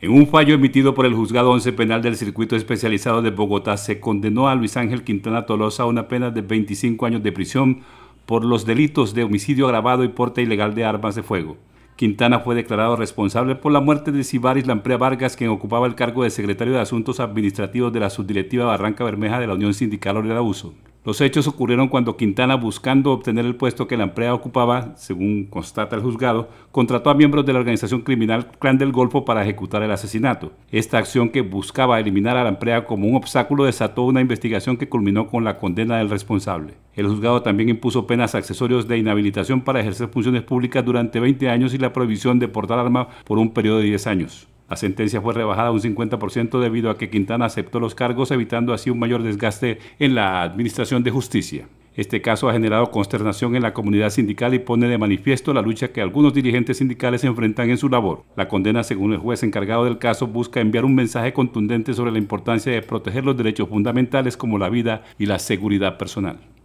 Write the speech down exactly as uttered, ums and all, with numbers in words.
En un fallo emitido por el Juzgado once Penal del Circuito Especializado de Bogotá, se condenó a Luis Ángel Quintana Tolosa a una pena de veinticinco años de prisión por los delitos de homicidio agravado y porte ilegal de armas de fuego. Quintana fue declarado responsable por la muerte de Sibaris Lamprea Vargas, quien ocupaba el cargo de secretario de Asuntos Administrativos de la Subdirectiva Barranca Bermeja de la Unión Sindical Obrera del Abuso. Los hechos ocurrieron cuando Quintana, buscando obtener el puesto que Lamprea ocupaba, según constata el juzgado, contrató a miembros de la organización criminal Clan del Golfo para ejecutar el asesinato. Esta acción, que buscaba eliminar a Lamprea como un obstáculo, desató una investigación que culminó con la condena del responsable. El juzgado también impuso penas accesorias de inhabilitación para ejercer funciones públicas durante veinte años y la prohibición de portar arma por un periodo de diez años. La sentencia fue rebajada un cincuenta por ciento debido a que Quintana aceptó los cargos, evitando así un mayor desgaste en la administración de justicia. Este caso ha generado consternación en la comunidad sindical y pone de manifiesto la lucha que algunos dirigentes sindicales enfrentan en su labor. La condena, según el juez encargado del caso, busca enviar un mensaje contundente sobre la importancia de proteger los derechos fundamentales como la vida y la seguridad personal.